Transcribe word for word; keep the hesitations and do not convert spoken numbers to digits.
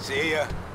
See ya.